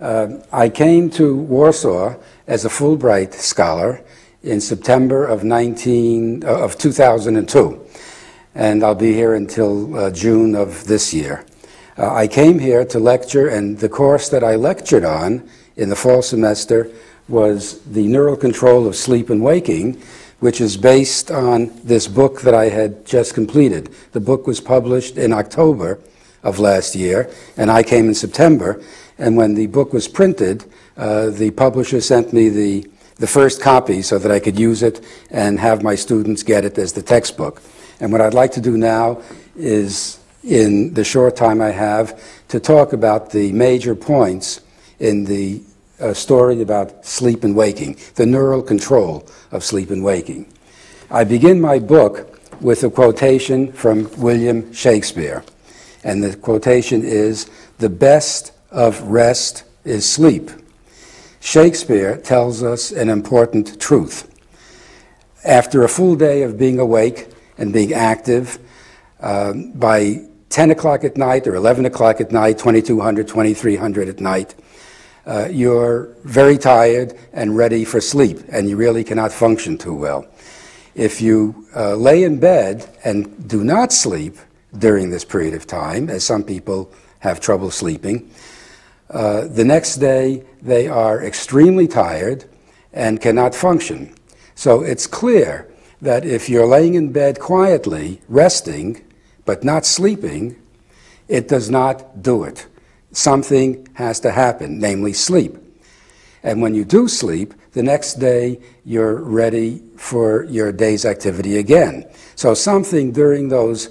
I came to Warsaw as a Fulbright scholar in September of 2002, and I'll be here until June of this year. I came here to lecture, and the course that I lectured on in the fall semester was the Neural Control of Sleep and Waking, which is based on this book that I had just completed. The book was published in October of last year, and I came in September. And when the book was printed, the publisher sent me the first copy so that I could use it and have my students get it as the textbook. And what I'd like to do now is, in the short time I have, to talk about the major points in the story about sleep and waking, the neural control of sleep and waking. I begin my book with a quotation from William Shakespeare. And the quotation is, "The best of rest is sleep." Shakespeare tells us an important truth. After a full day of being awake and being active, by 10 o'clock at night or 11 o'clock at night, 2200, 2300 at night, you're very tired and ready for sleep, and you really cannot function too well. If you lay in bed and do not sleep during this period of time, as some people have trouble sleeping, the next day they are extremely tired and cannot function. So it's clear that if you're laying in bed quietly, resting, but not sleeping, it does not do it. Something has to happen, namely sleep. And when you do sleep, the next day you're ready for your day's activity again. So something during those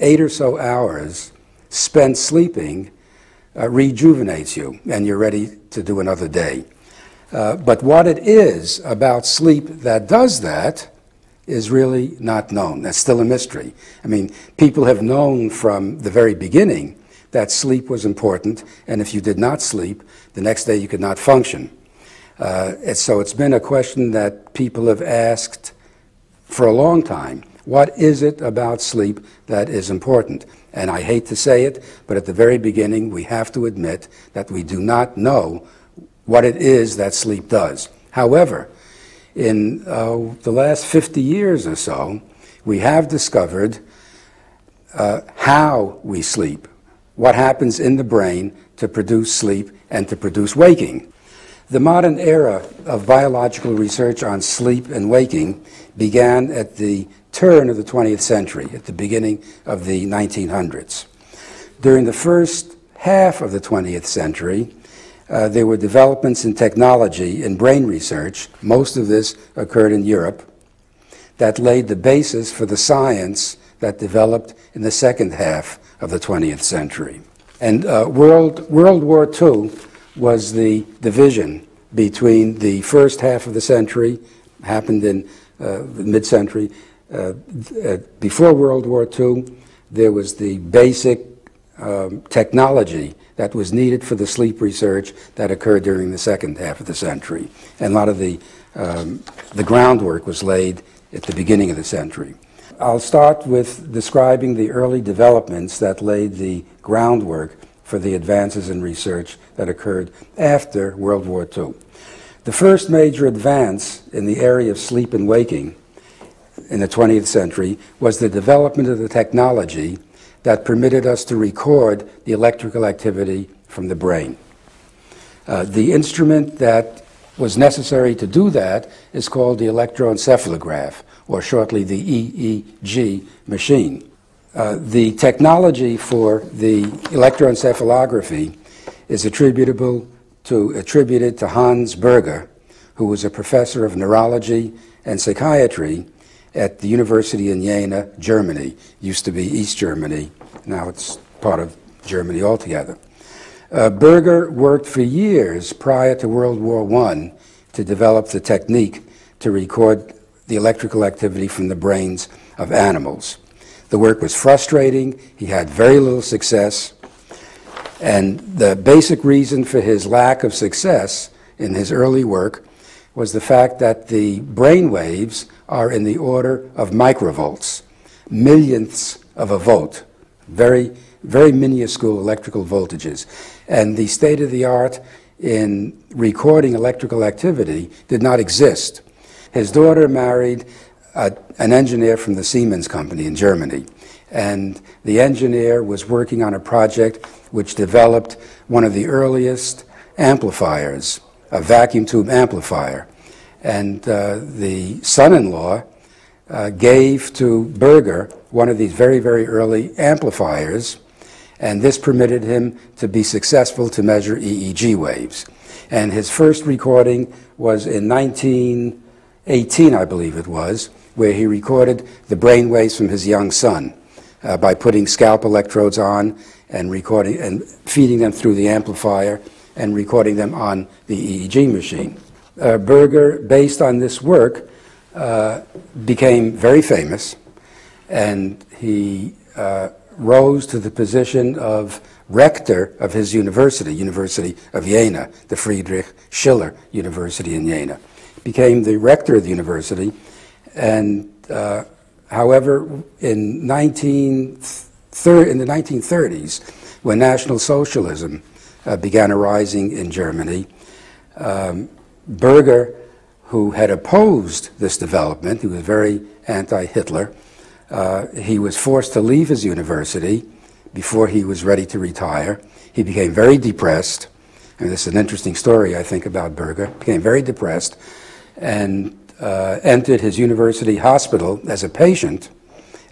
8 or so hours spent sleeping rejuvenates you, and you're ready to do another day. But what it is about sleep that does that is really not known. That's still a mystery. I mean, people have known from the very beginning that sleep was important, and if you did not sleep, the next day you could not function. And so it's been a question that people have asked for a long time. What is it about sleep that is important? And I hate to say it, but at the very beginning, we have to admit that we do not know what it is that sleep does. However, in the last 50 years or so, we have discovered how we sleep, what happens in the brain to produce sleep and to produce waking. The modern era of biological research on sleep and waking began at the turn of the 20th century, at the beginning of the 1900s. During the first half of the 20th century, there were developments in technology and brain research, most of this occurred in Europe, that laid the basis for the science that developed in the second half of the 20th century. And World War II was the division between the first half of the century, happened in mid-century. Before World War II, there was the basic technology that was needed for the sleep research that occurred during the second half of the century. And a lot of the groundwork was laid at the beginning of the century. I'll start with describing the early developments that laid the groundwork for the advances in research that occurred after World War II. The first major advance in the area of sleep and waking in the 20th century was the development of the technology that permitted us to record the electrical activity from the brain. The instrument that was necessary to do that is called the electroencephalograph, or shortly the EEG machine. The technology for the electroencephalography is attributed to Hans Berger, who was a professor of neurology and psychiatry at the University in Jena, Germany. It used to be East Germany, now it's part of Germany altogether. Berger worked for years prior to World War I to develop the technique to record the electrical activity from the brains of animals. The work was frustrating, he had very little success, and the basic reason for his lack of success in his early work was the fact that the brain waves are in the order of microvolts, millionths of a volt, very, very minuscule electrical voltages. And the state of the art in recording electrical activity did not exist. His daughter married an engineer from the Siemens company in Germany. And the engineer was working on a project which developed one of the earliest amplifiers, a vacuum tube amplifier. And the son-in-law gave to Berger one of these very, very early amplifiers, and this permitted him to be successful to measure EEG waves. And his first recording was in 1918, I believe it was, where he recorded the brain waves from his young son by putting scalp electrodes on and recording and feeding them through the amplifier and recording them on the EEG machine. Berger, based on this work, became very famous, and he rose to the position of rector of his university, University of Jena, the Friedrich Schiller University in Jena. Became the rector of the university, and however, in the 1930s, when National Socialism began arising in Germany, Berger, who had opposed this development, he was very anti-Hitler, he was forced to leave his university before he was ready to retire. He became very depressed, and this is an interesting story, I think, about Berger. Became very depressed and entered his university hospital as a patient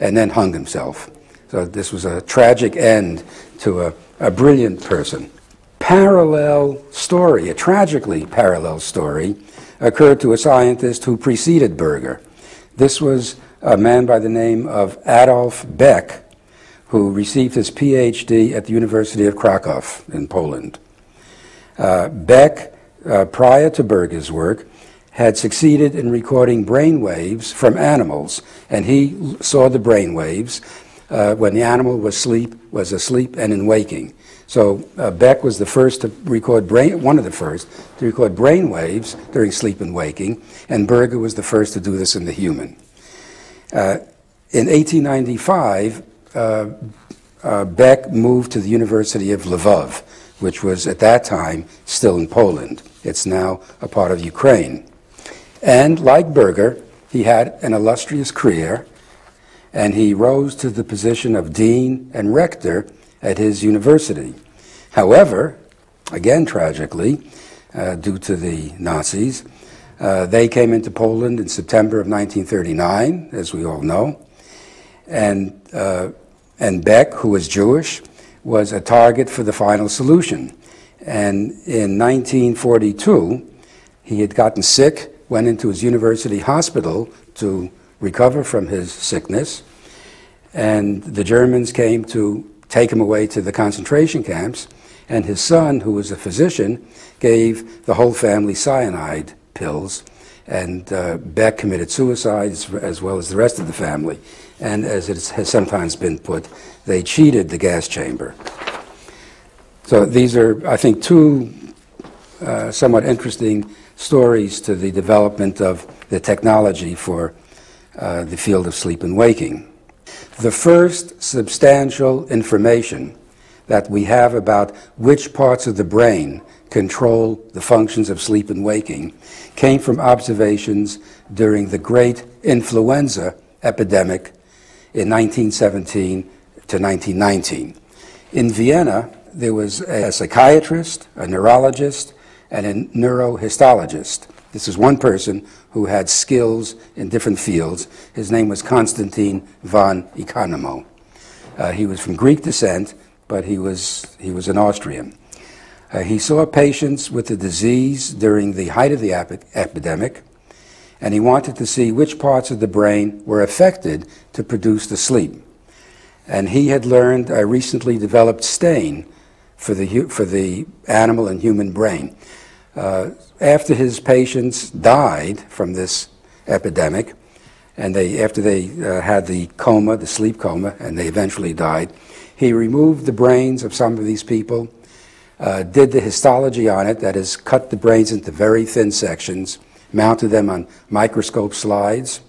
and then hung himself. So this was a tragic end to a brilliant person. Parallel story, a tragically parallel story, occurred to a scientist who preceded Berger. This was a man by the name of Adolf Beck, who received his PhD at the University of Krakow in Poland. Beck, prior to Berger's work, had succeeded in recording brain waves from animals, and he saw the brain waves when the animal was asleep and in waking. So Beck was the first to record one of the first to record brain waves during sleep and waking, and Berger was the first to do this in the human. In 1895, Beck moved to the University of Lviv, which was at that time still in Poland. It's now a part of Ukraine. And like Berger, he had an illustrious career, and he rose to the position of dean and rector at his university. However, again tragically, due to the Nazis, they came into Poland in September of 1939, as we all know, and Beck, who was Jewish, was a target for the final solution. And in 1942, he had gotten sick, went into his university hospital to recover from his sickness, and the Germans came to take him away to the concentration camps, and his son, who was a physician, gave the whole family cyanide pills, and Beck committed suicide as well as the rest of the family. And as it has sometimes been put, they cheated the gas chamber. So these are, I think, two somewhat interesting stories to the development of the technology for the field of sleep and waking. The first substantial information that we have about which parts of the brain control the functions of sleep and waking came from observations during the great influenza epidemic in 1917 to 1919. In Vienna, there was a psychiatrist, a neurologist, and a neurohistologist. This is one person who had skills in different fields. His name was Konstantin von Economo. He was from Greek descent, but he was an Austrian. He saw patients with the disease during the height of the epidemic, and he wanted to see which parts of the brain were affected to produce the sleep. And he had learned a recently developed stain for the animal and human brain. After his patients died from this epidemic, and after they had the coma, the sleep coma, and they eventually died, he removed the brains of some of these people, did the histology on it, that is, cut the brains into very thin sections, mounted them on microscope slides,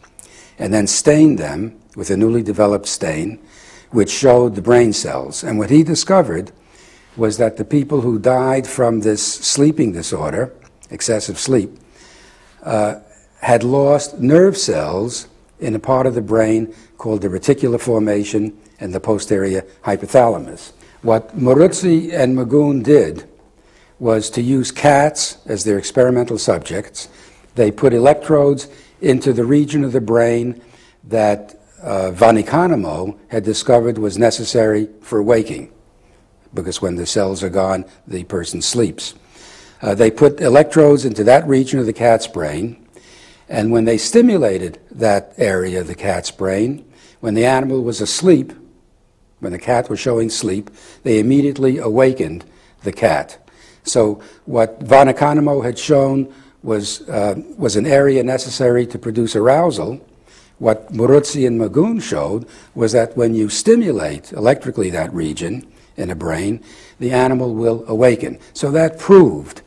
and then stained them with a newly developed stain, which showed the brain cells. And what he discovered was that the people who died from this sleeping disorder, excessive sleep, had lost nerve cells in a part of the brain called the reticular formation and the posterior hypothalamus. What Moruzzi and Magoon did was to use cats as their experimental subjects. They put electrodes into the region of the brain that von Economo had discovered was necessary for waking, because when the cells are gone, the person sleeps. They put electrodes into that region of the cat's brain, and when they stimulated that area of the cat's brain, when the animal was asleep, when the cat was showing sleep, they immediately awakened the cat. So what von Economo had shown was an area necessary to produce arousal. What Moruzzi and Magoon showed was that when you stimulate electrically that region in a brain, the animal will awaken. So that proved,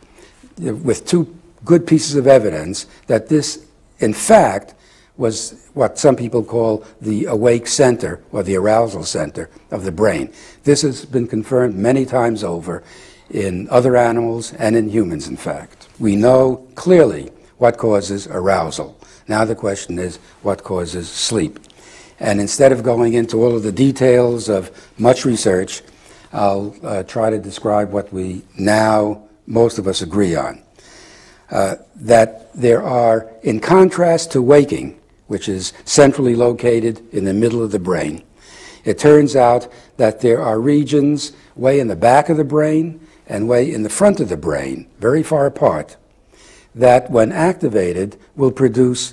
with two good pieces of evidence, that this, in fact, was what some people call the awake center or the arousal center of the brain. This has been confirmed many times over in other animals and in humans, in fact. We know clearly what causes arousal. Now the question is, what causes sleep? And instead of going into all of the details of much research, I'll try to describe what we now, most of us, agree on. That there are, in contrast to waking, which is centrally located in the middle of the brain, it turns out that there are regions way in the back of the brain and way in the front of the brain, very far apart, that when activated will produce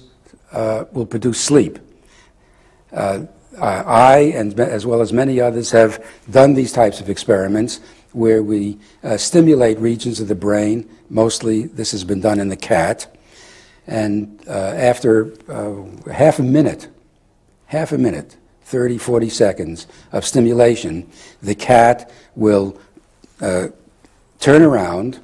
sleep. I, and as well as many others, have done these types of experiments where we stimulate regions of the brain. Mostly this has been done in the cat. And after half a minute, 30, 40 seconds of stimulation, the cat will turn around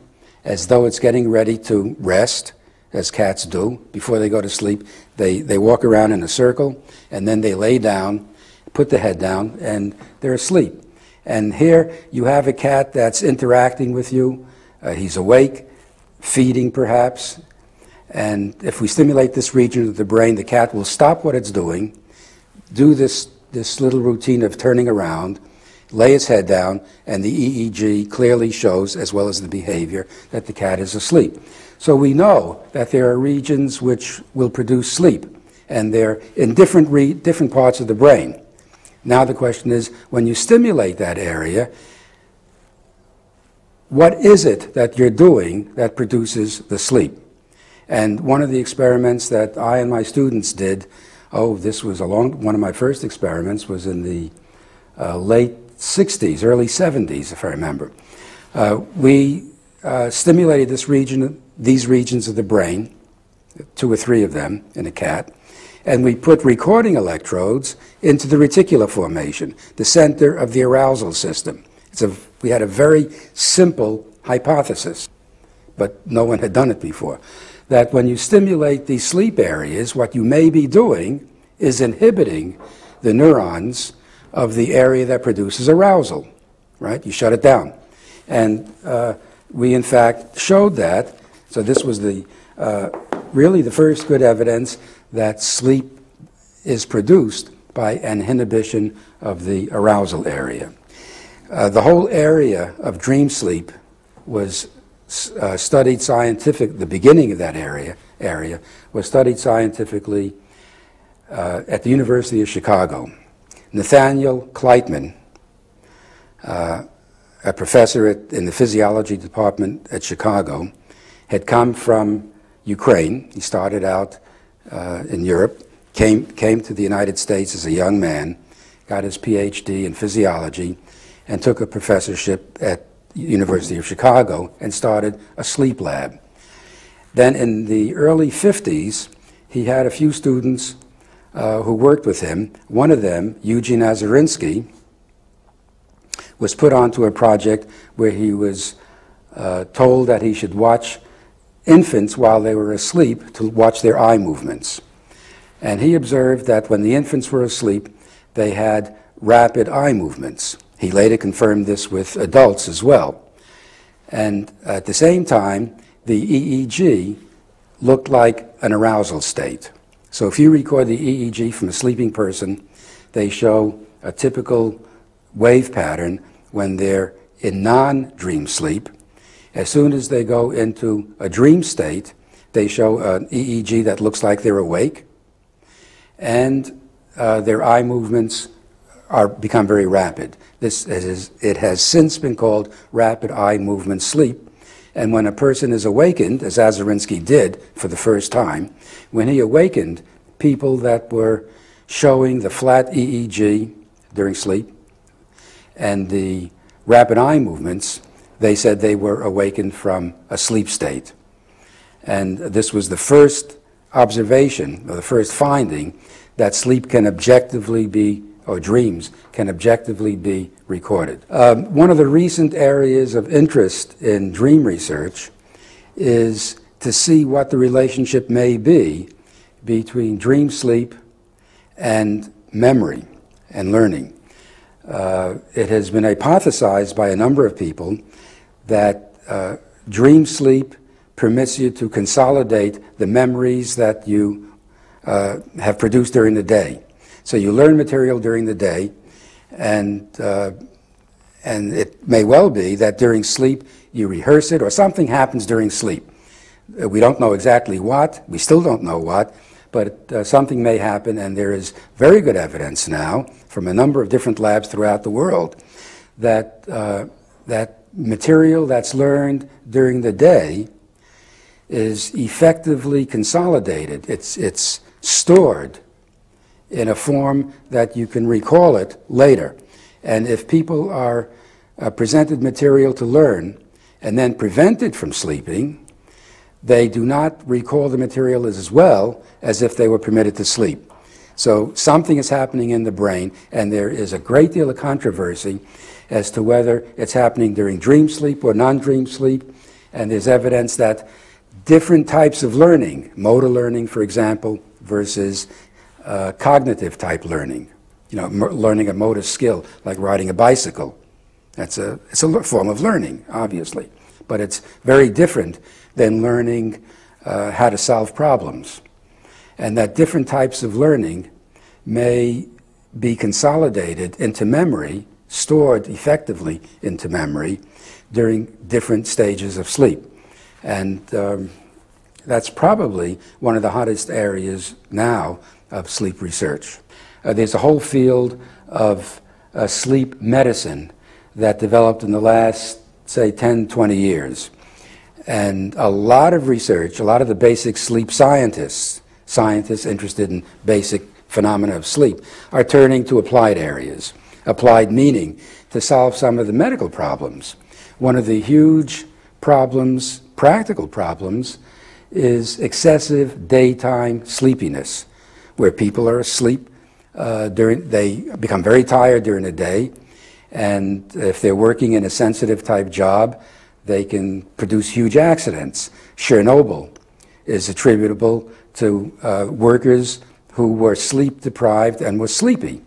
as though it's getting ready to rest, as cats do. Before they go to sleep, they walk around in a circle, and then they lay down, put the head down, and they're asleep. And here you have a cat that's interacting with you. He's awake, feeding perhaps. And if we stimulate this region of the brain, the cat will stop what it's doing, do this little routine of turning around, lay its head down, and the EEG clearly shows, as well as the behavior, that the cat is asleep. So we know that there are regions which will produce sleep, and they're in different parts of the brain. Now the question is, when you stimulate that area, what is it that you're doing that produces the sleep? And one of the experiments that I and my students did, this was one of my first experiments, was in the late 60s, early 70s, if I remember. We stimulated these regions of the brain, 2 or 3 of them in a cat, and we put recording electrodes into the reticular formation, the center of the arousal system. We had a very simple hypothesis, but no one had done it before, that when you stimulate these sleep areas, what you may be doing is inhibiting the neurons of the area that produces arousal, right? You shut it down. And we, in fact, showed that. So this was really the first good evidence that sleep is produced by an inhibition of the arousal area. The whole area of dream sleep was studied scientifically. The beginning of that area was studied scientifically at the University of Chicago. Nathaniel Kleitman, a professor in the physiology department at Chicago, had come from Ukraine. He started out in Europe, came to the United States as a young man, got his PhD in physiology, and took a professorship at the University of Chicago and started a sleep lab. Then in the early 50s, he had a few students who worked with him. One of them, Eugene Aserinsky, was put onto a project where he was told that he should watch infants while they were asleep to watch their eye movements. And he observed that when the infants were asleep, they had rapid eye movements. He later confirmed this with adults as well. And at the same time, the EEG looked like an arousal state. So if you record the EEG from a sleeping person, they show a typical wave pattern when they're in non-dream sleep. As soon as they go into a dream state, they show an EEG that looks like they're awake, and their eye movements become very rapid. It has since been called rapid eye movement sleep. And when a person is awakened, as Aserinsky did for the first time, when he awakened people that were showing the flat EEG during sleep and the rapid eye movements, they said they were awakened from a sleep state. And this was the first observation, or the first finding, that sleep can objectively be, or dreams can objectively be recorded. One of the recent areas of interest in dream research is to see what the relationship may be between dream sleep and memory and learning. It has been hypothesized by a number of people that dream sleep permits you to consolidate the memories that you have produced during the day. So you learn material during the day, and it may well be that during sleep you rehearse it, or something happens during sleep. We don't know exactly what, we still don't know what, but something may happen, and there is very good evidence now from a number of different labs throughout the world that that material that's learned during the day is effectively consolidated. It's stored in a form that you can recall it later. And if people are presented material to learn and then prevented from sleeping, they do not recall the material as well as if they were permitted to sleep. So something is happening in the brain, and there is a great deal of controversy as to whether it's happening during dream sleep or non-dream sleep. And there's evidence that different types of learning, motor learning, for example, versus cognitive type learning, you know, learning a motor skill like riding a bicycle. It's a form of learning, obviously, but it's very different than learning how to solve problems. And that different types of learning may be consolidated into memory, stored effectively into memory during different stages of sleep. And that's probably one of the hottest areas now of sleep research. There's a whole field of sleep medicine that developed in the last, say, 10, 20 years. And a lot of research, a lot of the basic sleep scientists interested in basic phenomena of sleep, are turning to applied areas, applied meaning, to solve some of the medical problems. One of the huge problems, practical problems, is excessive daytime sleepiness, where people are asleep they become very tired during the day, and if they're working in a sensitive type job, they can produce huge accidents. Chernobyl is attributable to workers who were sleep deprived and were sleepy,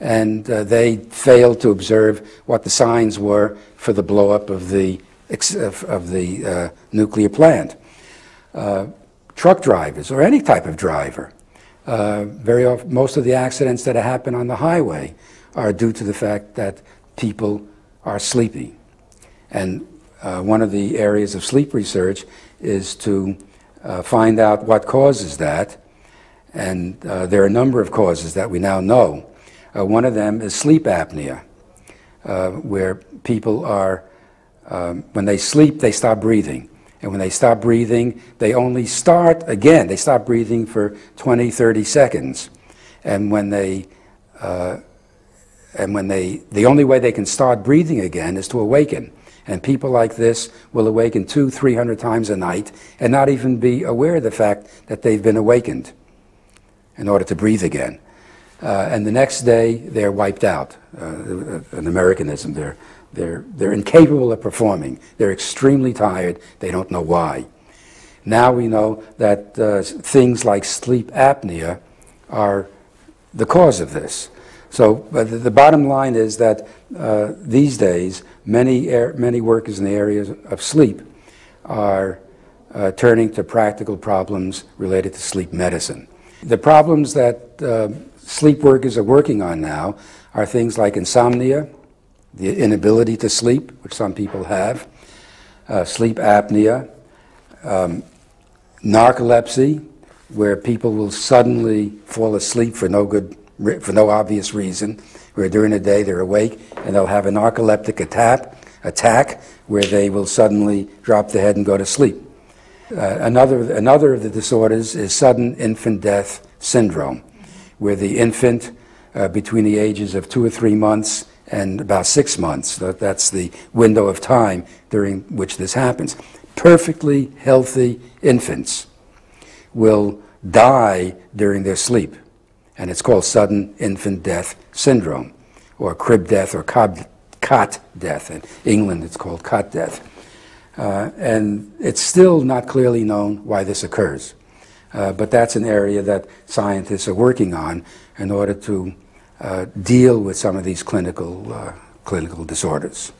and they failed to observe what the signs were for the blow up of the nuclear plant. Truck drivers, or any type of driver, very often, most of the accidents that happen on the highway are due to the fact that people are sleepy. And one of the areas of sleep research is to find out what causes that. And there are a number of causes that we now know. One of them is sleep apnea, where people are, when they sleep, they stop breathing. And when they stop breathing, they only start again. They stop breathing for 20, 30 seconds. And when they, the only way they can start breathing again is to awaken. And people like this will awaken 200 to 300 times a night and not even be aware of the fact that they've been awakened in order to breathe again. And the next day, they're wiped out, an Americanism there. They're incapable of performing. They're extremely tired. They don't know why. Now we know that things like sleep apnea are the cause of this. So, but the bottom line is that these days, many workers in the areas of sleep are turning to practical problems related to sleep medicine. The problems that sleep workers are working on now are things like insomnia, the inability to sleep, which some people have, sleep apnea, narcolepsy, where people will suddenly fall asleep for no obvious reason, where during the day they're awake and they'll have a narcoleptic attack where they will suddenly drop their head and go to sleep. Another of the disorders is sudden infant death syndrome, where the infant between the ages of 2 or 3 months and about 6 months, that's the window of time during which this happens. Perfectly healthy infants will die during their sleep, and it's called sudden infant death syndrome, or crib death, or cot death. In England it's called cot death. And it's still not clearly known why this occurs. But that's an area that scientists are working on in order to deal with some of these clinical disorders.